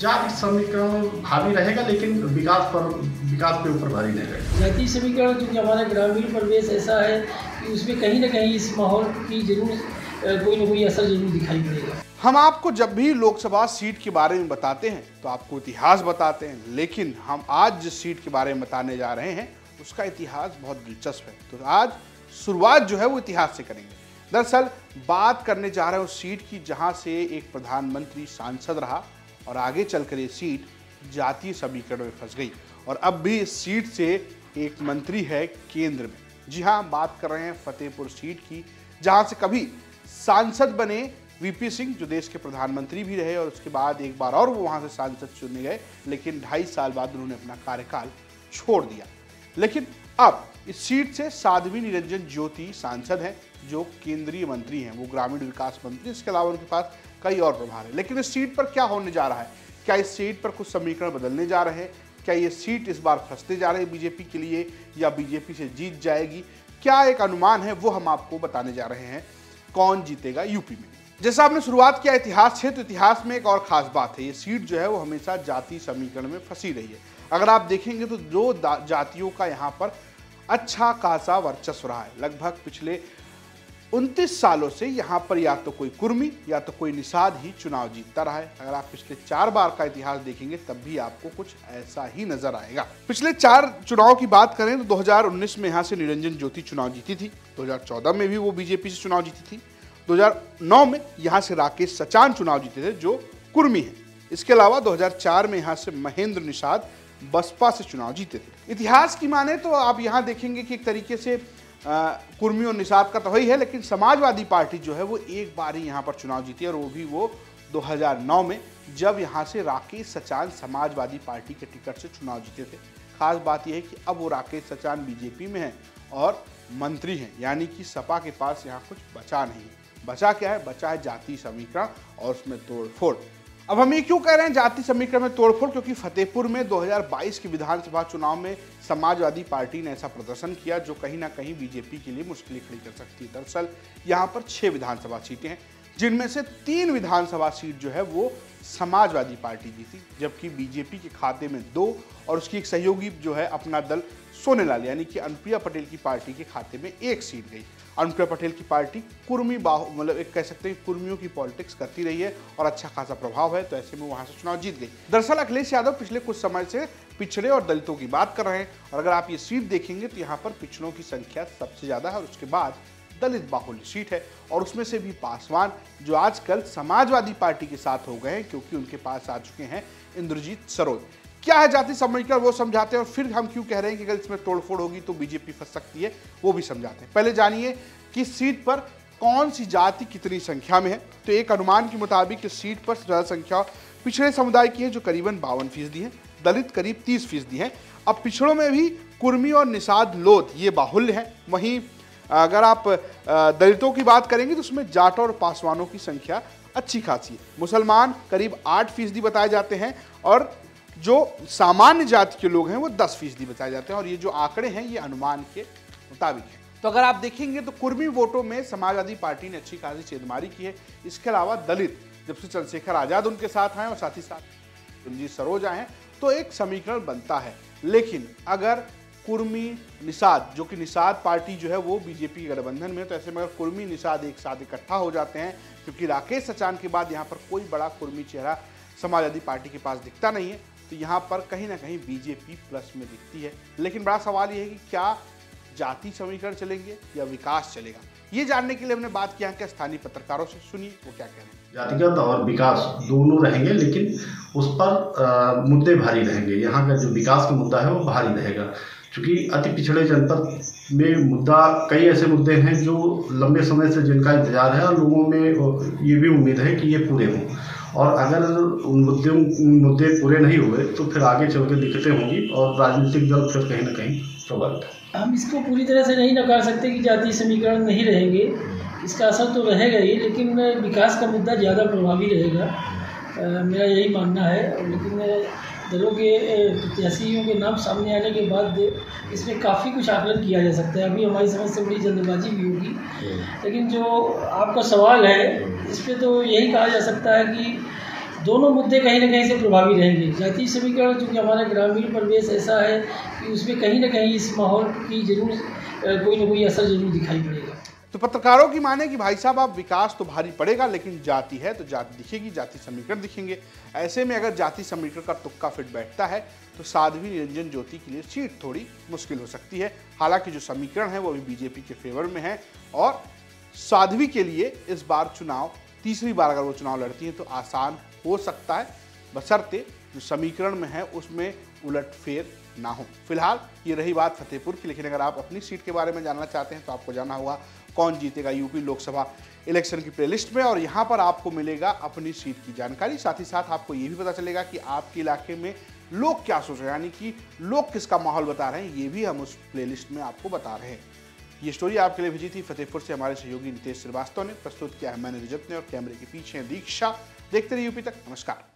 जाति समीकरण भारी रहेगा लेकिन विकास के ऊपर भारी नहीं रहेगा। जाति समीकरण क्योंकि हमारा ग्रामीण परिवेश ऐसा है कि उसमें कहीं ना कहीं इस माहौल की जरूर कोई ना कोई असर जरूर दिखाई पड़ेगा। हम आपको जब भी लोकसभा सीट के बारे में बताते हैं तो आपको इतिहास बताते हैं, लेकिन हम आज जिस सीट के बारे में बताने जा रहे हैं उसका इतिहास बहुत दिलचस्प है। तो आज शुरुआत जो है वो इतिहास से करेंगे। दरअसल बात करने जा रहे हैं उस सीट की जहां से एक प्रधानमंत्री सांसद रहा और आगे चलकर ये सीट जातीय समीकरण में फंस गई और अब भी इस सीट से एक मंत्री है केंद्र में। जी हाँ, बात कर रहे हैं फतेहपुर सीट की, जहाँ से कभी सांसद बने वीपी सिंह जो देश के प्रधानमंत्री भी रहे और उसके बाद एक बार और वो वहाँ से सांसद चुने गए, लेकिन 2.5 साल बाद उन्होंने अपना कार्यकाल छोड़ दिया। लेकिन अब इस सीट से साध्वी निरंजन ज्योति सांसद हैं जो केंद्रीय मंत्री हैं, वो ग्रामीण विकास मंत्री, इसके अलावा उनके पास कई और प्रभार है। लेकिन इस सीट पर क्या होने जा रहा है? क्या इस सीट पर कुछ समीकरण बदलने जा रहे हैं? क्या ये सीट इस बार फंसते जा रही है बीजेपी के लिए या बीजेपी से जीत जाएगी? क्या एक अनुमान है? वो हम आपको बताने जा रहे हैं कौन जीतेगा यूपी में। जैसा आपने शुरुआत किया इतिहास से, तो इतिहास में एक और खास बात है, ये सीट जो है वो हमेशा जाति समीकरण में फंसी रही है। अगर आप देखेंगे तो दो जातियों का यहाँ पर अच्छा खासा वर्चस्व रहा है। लगभग पिछले 29 सालों से यहाँ पर या तो कोई कुर्मी या तो कोई निषाद ही चुनाव जीतता रहा है। अगर आप पिछले 4 बार का इतिहास देखेंगे तब भी आपको कुछ ऐसा ही नजर आएगा। पिछले 4 चुनाव की बात करें तो 2019 में यहाँ से निरंजन ज्योति चुनाव जीती थी, 2014 में भी वो बीजेपी से चुनाव जीती थी, 2009 में यहाँ से राकेश सचान चुनाव जीते थे जो कुर्मी हैं, इसके अलावा 2004 में यहाँ से महेंद्र निषाद बसपा से चुनाव जीते थे। इतिहास की माने तो आप यहाँ देखेंगे कि एक तरीके से कुर्मी और निषाद का तो वही है, लेकिन समाजवादी पार्टी जो है वो एक बार ही यहाँ पर चुनाव जीती है और वो भी वो 2009 में, जब यहाँ से राकेश सचान समाजवादी पार्टी के टिकट से चुनाव जीते थे। खास बात यह है कि अब वो राकेश सचान बीजेपी में हैं और मंत्री हैं, यानी कि सपा के पास यहाँ कुछ बचा नहीं है। बचा क्या है? बचा है जाति समीकरण और उसमें तोड़फोड़। अब हम ये क्यों कह रहे हैं जाति समीकरण में तोड़फोड़? क्योंकि फतेहपुर में 2022 के विधानसभा चुनाव में समाजवादी पार्टी ने ऐसा प्रदर्शन किया जो कहीं ना कहीं बीजेपी के लिए मुश्किलें खड़ी कर सकती है। दरअसल यहाँ पर 6 विधानसभा सीटें हैं, जिनमें से 3 विधानसभा सीट जो है वो समाजवादी पार्टी जीती, जबकि बीजेपी के खाते में 2 और उसकी एक सहयोगी जो है अपना दल सोनेलाल यानी कि अनुप्रिया पटेल की पार्टी के खाते में 1 सीट गई। अनुप्रिया पटेल की पार्टी कुर्मी बाहु, मतलब एक कह सकते हैं कुर्मियों की पॉलिटिक्स करती रही है और अच्छा खासा प्रभाव है, तो ऐसे में वहाँ से चुनाव जीत गई। दरअसल अखिलेश यादव पिछले कुछ समय से पिछड़े और दलितों की बात कर रहे हैं और अगर आप ये सीट देखेंगे तो यहाँ पर पिछड़ों की संख्या सबसे ज़्यादा है और उसके बाद दलित बाहुल्य सीट है और उसमें से भी पासवान जो आजकल समाजवादी पार्टी के साथ हो गए हैं क्योंकि उनके पास आ चुके हैं रंजीत सरोज। क्या है जाति समीकरण वो समझाते हैं और फिर हम क्यों कह रहे हैं कि अगर इसमें तोड़फोड़ होगी तो बीजेपी फंस सकती है वो भी समझाते हैं। पहले जानिए कि सीट पर कौन सी जाति कितनी संख्या में है। तो एक अनुमान के मुताबिक इस सीट पर ज़्यादा संख्या पिछड़े समुदाय की है जो करीबन 52% है, दलित करीब 30% है। अब पिछड़ों में भी कुर्मी और निषाद लोध ये बाहुल्य हैं, वहीं अगर आप दलितों की बात करेंगे तो उसमें जाट और पासवानों की संख्या अच्छी खासी है। मुसलमान करीब 8% बताए जाते हैं और जो सामान्य जाति के लोग हैं वो 10% बताए जाते हैं और ये जो आंकड़े हैं ये अनुमान के मुताबिक हैं। तो अगर आप देखेंगे तो कुर्मी वोटों में समाजवादी पार्टी ने अच्छी खासी छेदमारी की है। इसके अलावा दलित जब से चंद्रशेखर आजाद उनके साथ आए और साथ ही साथ रंजीत सरोज आए तो एक समीकरण बनता है। लेकिन अगर कुर्मी निषाद, जो कि निषाद पार्टी जो है वो बीजेपी के गठबंधन में, तो ऐसे में अगर कुर्मी निषाद एक साथ इकट्ठा हो जाते हैं, क्योंकि राकेश सचान के बाद यहाँ पर कोई बड़ा कुर्मी चेहरा समाजवादी पार्टी के पास दिखता नहीं है, तो यहाँ पर कहीं ना कहीं बीजेपी प्लस में दिखती है। लेकिन बड़ा सवाल यह है कि क्या जाति समीकरण चलेंगे या विकास चलेगा? ये जानने के लिए हमने बात किया कि स्थानीय पत्रकारों से, सुनिए वो क्या कह रहे हैं। जातिगत और विकास दोनों रहेंगे लेकिन उस पर मुद्दे भारी रहेंगे। यहाँ का जो विकास का मुद्दा है वो भारी रहेगा, क्योंकि अति पिछड़े जनपद में मुद्दा, कई ऐसे मुद्दे हैं जो लंबे समय से जिनका इंतजार है और लोगों में ये भी उम्मीद है कि ये पूरे हों, और अगर उन मुद्दे पूरे नहीं हुए तो फिर आगे चल के दिक्कतें होंगी और राजनीतिक दल फिर कहीं ना कहीं प्रबल है। हम इसको पूरी तरह से नहीं नकार सकते कि जातीय समीकरण नहीं रहेंगे, इसका असर तो रहेगा ही, लेकिन विकास का मुद्दा ज़्यादा प्रभावी रहेगा, मेरा यही मानना है। लेकिन दलों के प्रत्याशियों के नाम सामने आने के बाद इसमें काफ़ी कुछ आकलन किया जा सकता है। अभी हमारी समझ से बड़ी जल्दबाजी भी होगी, लेकिन जो आपका सवाल है इस पर तो यही कहा जा सकता है कि दोनों मुद्दे कहीं ना कहीं से प्रभावी रहेंगे। जातीय समीकरण चूँकि हमारा ग्रामीण परिवेश ऐसा है कि उसमें कहीं ना कहीं इस माहौल की जरूर कोई ना कोई असर जरूर दिखाई पड़ेगा। तो पत्रकारों की माने कि भाई साहब आप विकास तो भारी पड़ेगा लेकिन जाति है तो जाति दिखेगी, जाति समीकरण दिखेंगे। ऐसे में अगर जाति समीकरण का तुक्का फिट बैठता है तो साध्वी निरंजन ज्योति के लिए सीट थोड़ी मुश्किल हो सकती है। हालांकि जो समीकरण है वो भी बीजेपी के फेवर में है और साध्वी के लिए इस बार चुनाव तीसरी बार अगर वो चुनाव लड़ती हैं तो आसान हो सकता है, बशर्ते जो समीकरण में है उसमें उलटफेर ना हो। फिलहाल ये रही बात फतेहपुर की, लेकिन अगर आप अपनी सीट के बारे में जानना चाहते हैं तो आपको जानना होगा कौन जीतेगा यूपी लोकसभा इलेक्शन की प्लेलिस्ट में, और यहाँ पर आपको मिलेगा अपनी सीट की जानकारी। साथ ही साथ आपको ये भी पता चलेगा कि आपके इलाके में लोग क्या सोच रहे हैं, यानी कि लोग किसका माहौल बता रहे हैं, ये भी हम उस प्लेलिस्ट में आपको बता रहे हैं। ये स्टोरी आपके लिए भेजी थी फतेहपुर से हमारे सहयोगी नितेश श्रीवास्तव ने, प्रस्तुत किया है मैंने रजत ने और कैमरे के पीछे दीक्षा। देखते रहिए यूपी तक। नमस्कार।